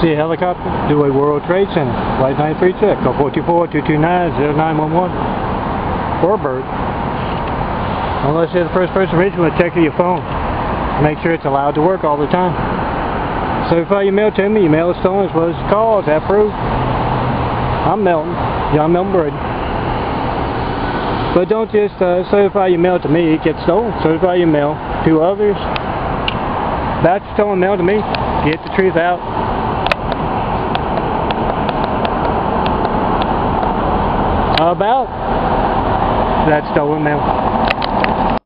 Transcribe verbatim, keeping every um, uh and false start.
see a helicopter, do a World Trade Center, Flight nine three six, call four two four, two two nine, zero nine one one for BERT. Unless you're the first person reaching, you want to check your phone. Make sure it's allowed to work all the time. Certify your mail to me. Your mail is stolen as well as your calls. That proof. I'm Melton, John Melton Brady. But don't just uh, certify your mail to me. It gets stolen. Certify your mail to others. That's stolen mail to me. Get the truth out. About that stolen mail.